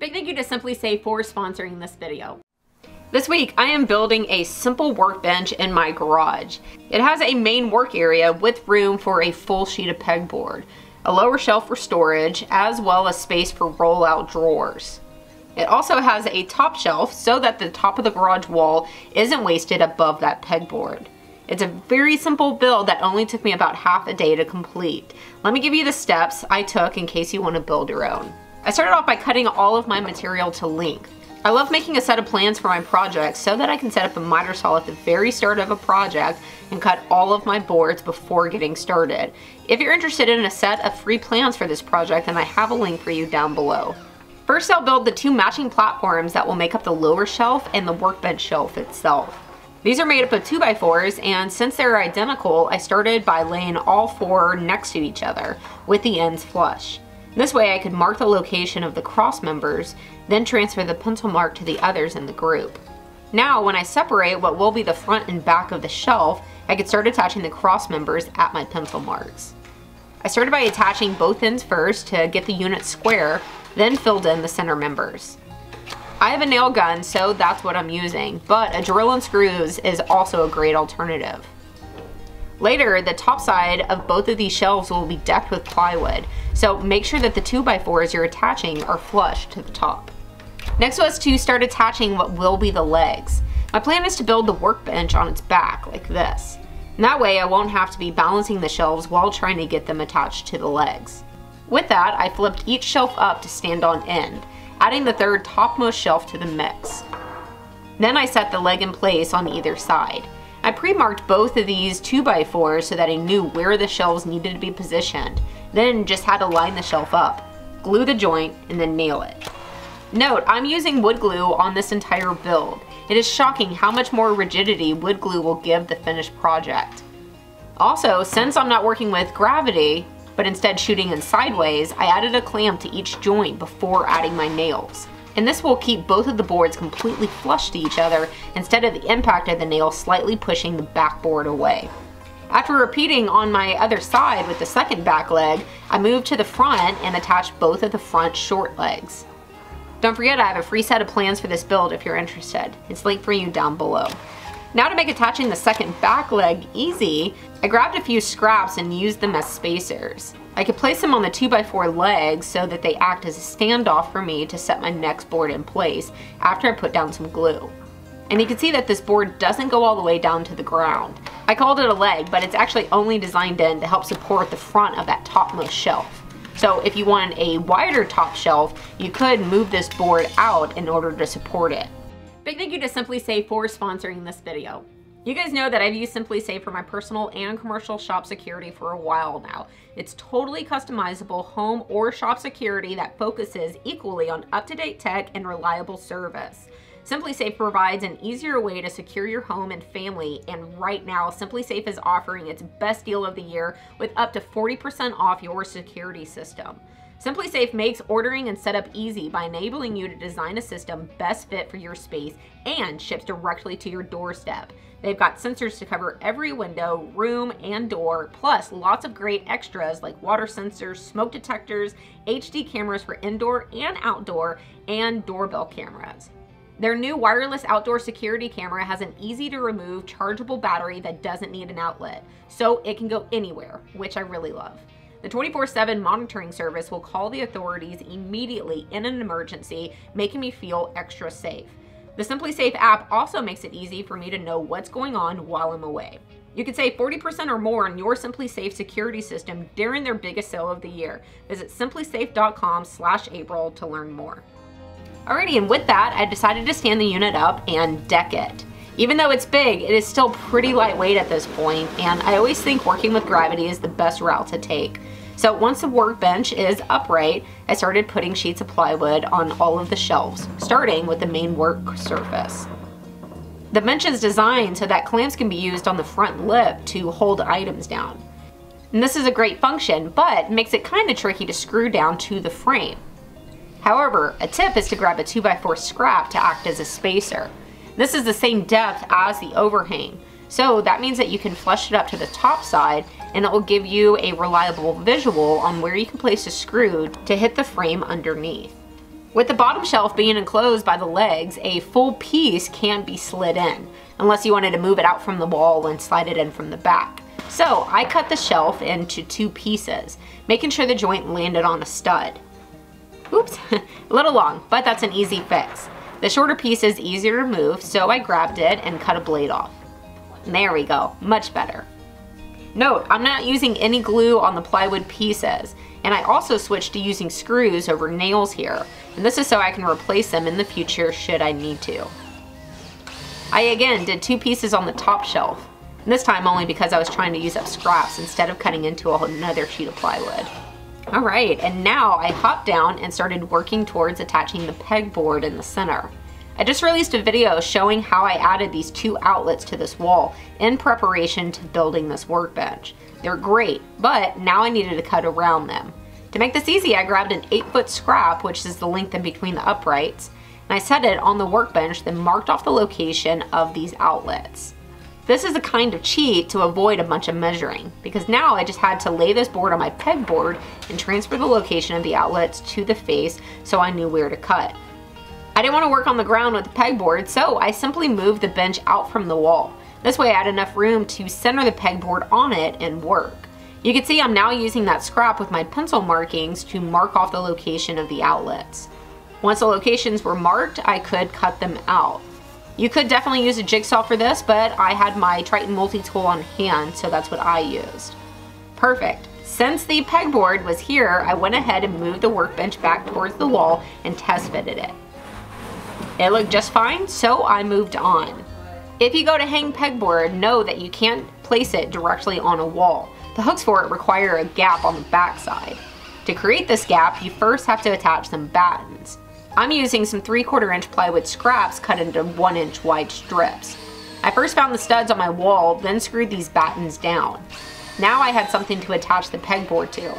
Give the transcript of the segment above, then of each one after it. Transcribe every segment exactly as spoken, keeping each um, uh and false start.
Big thank you to SimpliSafe for sponsoring this video. This week, I am building a simple workbench in my garage. It has a main work area with room for a full sheet of pegboard, a lower shelf for storage, as well as space for roll-out drawers. It also has a top shelf so that the top of the garage wall isn't wasted above that pegboard. It's a very simple build that only took me about half a day to complete. Let me give you the steps I took in case you want to build your own. I started off by cutting all of my material to length. I love making a set of plans for my projects so that I can set up a miter saw at the very start of a project and cut all of my boards before getting started. If you're interested in a set of free plans for this project, then I have a link for you down below. First, I'll build the two matching platforms that will make up the lower shelf and the workbench shelf itself. These are made up of two by fours, and since they're identical, I started by laying all four next to each other with the ends flush. This way I could mark the location of the cross members, then transfer the pencil mark to the others in the group. Now, when I separate what will be the front and back of the shelf, I could start attaching the cross members at my pencil marks. I started by attaching both ends first to get the unit square, then filled in the center members. I have a nail gun, so that's what I'm using, but a drill and screws is also a great alternative. Later, the top side of both of these shelves will be decked with plywood, so make sure that the two by fours you're attaching are flush to the top. Next was to start attaching what will be the legs. My plan is to build the workbench on its back, like this. And that way I won't have to be balancing the shelves while trying to get them attached to the legs. With that, I flipped each shelf up to stand on end, adding the third topmost shelf to the mix. Then I set the leg in place on either side. I pre-marked both of these two by fours so that I knew where the shelves needed to be positioned, then just had to line the shelf up, glue the joint, and then nail it. Note, I'm using wood glue on this entire build. It is shocking how much more rigidity wood glue will give the finished project. Also, since I'm not working with gravity, but instead shooting in sideways, I added a clamp to each joint before adding my nails. And this will keep both of the boards completely flush to each other instead of the impact of the nail slightly pushing the backboard away. After repeating on my other side with the second back leg, I moved to the front and attached both of the front short legs. Don't forget, I have a free set of plans for this build if you're interested. It's linked for you down below. Now, to make attaching the second back leg easy, I grabbed a few scraps and used them as spacers. I could place them on the two by four legs so that they act as a standoff for me to set my next board in place after I put down some glue. And you can see that this board doesn't go all the way down to the ground. I called it a leg, but it's actually only designed in to help support the front of that topmost shelf. So if you wanted a wider top shelf, you could move this board out in order to support it. Big thank you to SimpliSafe for sponsoring this video. You guys know that I've used SimpliSafe for my personal and commercial shop security for a while now. It's totally customizable home or shop security that focuses equally on up-to-date tech and reliable service. SimpliSafe provides an easier way to secure your home and family, and right now SimpliSafe is offering its best deal of the year with up to forty percent off your security system. SimpliSafe makes ordering and setup easy by enabling you to design a system best fit for your space and ships directly to your doorstep. They've got sensors to cover every window, room, and door, plus lots of great extras like water sensors, smoke detectors, H D cameras for indoor and outdoor, and doorbell cameras. Their new wireless outdoor security camera has an easy-to-remove chargeable battery that doesn't need an outlet, so it can go anywhere, which I really love. The twenty-four seven monitoring service will call the authorities immediately in an emergency, making me feel extra safe. The SimpliSafe app also makes it easy for me to know what's going on while I'm away. You can save forty percent or more on your SimpliSafe security system during their biggest sale of the year. Visit simplisafe dot com slash April to learn more. Alrighty, and with that, I decided to stand the unit up and deck it. Even though it's big, it is still pretty lightweight at this point, and I always think working with gravity is the best route to take. So once the workbench is upright, I started putting sheets of plywood on all of the shelves, starting with the main work surface. The bench is designed so that clamps can be used on the front lip to hold items down. And this is a great function, but makes it kind of tricky to screw down to the frame. However, a tip is to grab a two by four scrap to act as a spacer. This is the same depth as the overhang, so that means that you can flush it up to the top side, and it will give you a reliable visual on where you can place a screw to hit the frame underneath. With the bottom shelf being enclosed by the legs, a full piece can be slid in, unless you wanted to move it out from the wall and slide it in from the back. So I cut the shelf into two pieces, making sure the joint landed on a stud. Oops, a little long, but that's an easy fix. The shorter piece is easier to move, so I grabbed it and cut a blade off. There we go, much better. Note, I'm not using any glue on the plywood pieces, and I also switched to using screws over nails here, and this is so I can replace them in the future should I need to. I again did two pieces on the top shelf, and this time only because I was trying to use up scraps instead of cutting into a whole another sheet of plywood. Alright, and now I hopped down and started working towards attaching the pegboard in the center. I just released a video showing how I added these two outlets to this wall in preparation to building this workbench. They're great, but now I needed to cut around them. To make this easy, I grabbed an eight foot scrap, which is the length in between the uprights, and I set it on the workbench, then marked off the location of these outlets. This is a kind of cheat to avoid a bunch of measuring, because now I just had to lay this board on my pegboard and transfer the location of the outlets to the face so I knew where to cut. I didn't want to work on the ground with the pegboard, so I simply moved the bench out from the wall. This way I had enough room to center the pegboard on it and work. You can see I'm now using that scrap with my pencil markings to mark off the location of the outlets. Once the locations were marked, I could cut them out. You could definitely use a jigsaw for this, but I had my Triton multi-tool on hand, so that's what I used. Perfect. Since the pegboard was here, I went ahead and moved the workbench back towards the wall and test fitted it. It looked just fine, so I moved on. If you go to hang pegboard, know that you can't place it directly on a wall. The hooks for it require a gap on the backside. To create this gap, you first have to attach some battens. I'm using some three quarter inch plywood scraps cut into one inch wide strips. I first found the studs on my wall, then screwed these battens down. Now I had something to attach the pegboard to.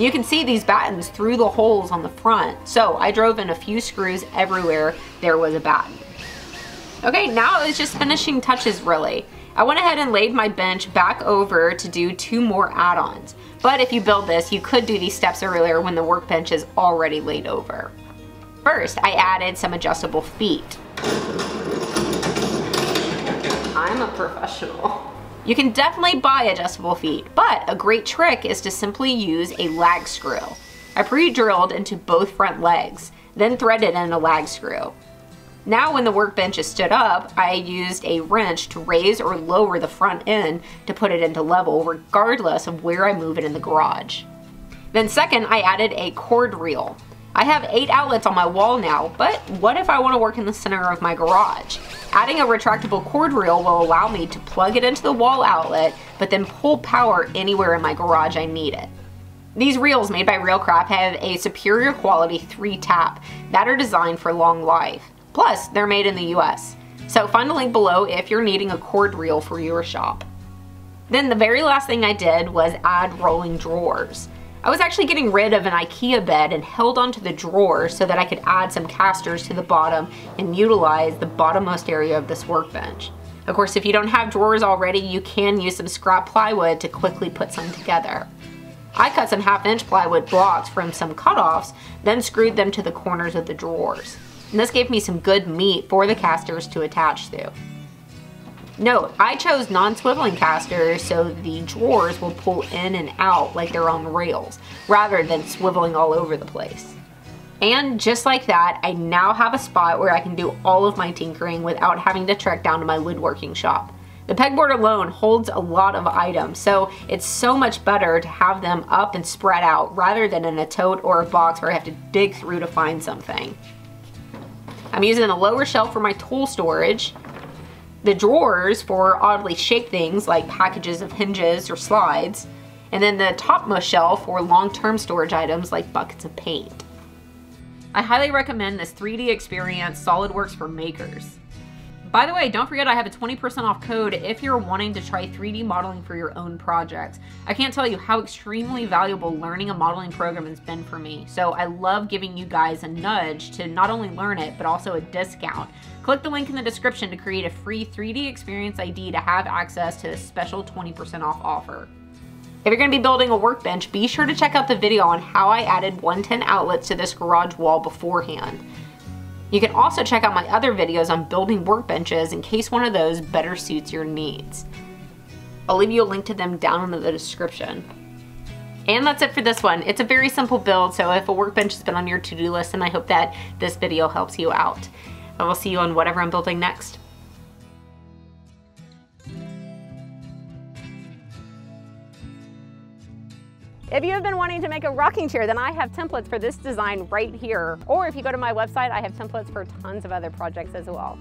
You can see these battens through the holes on the front, so I drove in a few screws everywhere there was a batten. Okay, now it's just finishing touches really. I went ahead and laid my bench back over to do two more add-ons, but if you build this, you could do these steps earlier when the workbench is already laid over. First, I added some adjustable feet. I'm a professional. You can definitely buy adjustable feet, but a great trick is to simply use a lag screw. I pre-drilled into both front legs, then threaded in a lag screw. Now when the workbench is stood up, I used a wrench to raise or lower the front end to put it into level regardless of where I move it in the garage. Then second, I added a cord reel. I have eight outlets on my wall now, but what if I want to work in the center of my garage? Adding a retractable cord reel will allow me to plug it into the wall outlet, but then pull power anywhere in my garage I need it. These reels made by Reelcraft have a superior quality three tap that are designed for long life. Plus, they're made in the U S. So find a link below if you're needing a cord reel for your shop. Then the very last thing I did was add rolling drawers. I was actually getting rid of an IKEA bed and held onto the drawer so that I could add some casters to the bottom and utilize the bottommost area of this workbench. Of course, if you don't have drawers already, you can use some scrap plywood to quickly put some together. I cut some half inch plywood blocks from some cutoffs, then screwed them to the corners of the drawers. And this gave me some good meat for the casters to attach to. Note, I chose non-swiveling casters so the drawers will pull in and out like they're on rails, rather than swiveling all over the place. And just like that, I now have a spot where I can do all of my tinkering without having to trek down to my woodworking shop. The pegboard alone holds a lot of items, so it's so much better to have them up and spread out rather than in a tote or a box where I have to dig through to find something. I'm using the lower shelf for my tool storage, the drawers for oddly shaped things like packages of hinges or slides, and then the topmost shelf for long-term storage items like buckets of paint. I highly recommend this three D experience, SolidWorks for Makers. By the way, don't forget I have a twenty percent off code if you're wanting to try three D modeling for your own projects. I can't tell you how extremely valuable learning a modeling program has been for me, so I love giving you guys a nudge to not only learn it, but also a discount. Click the link in the description to create a free three D experience I D to have access to this special twenty percent off offer. If you're going to be building a workbench, be sure to check out the video on how I added one ten outlets to this garage wall beforehand. You can also check out my other videos on building workbenches in case one of those better suits your needs. I'll leave you a link to them down in the description. And that's it for this one. It's a very simple build, so if a workbench has been on your to-do list, then I hope that this video helps you out. I will see you on whatever I'm building next. If you have been wanting to make a rocking chair, then I have templates for this design right here. Or if you go to my website, I have templates for tons of other projects as well.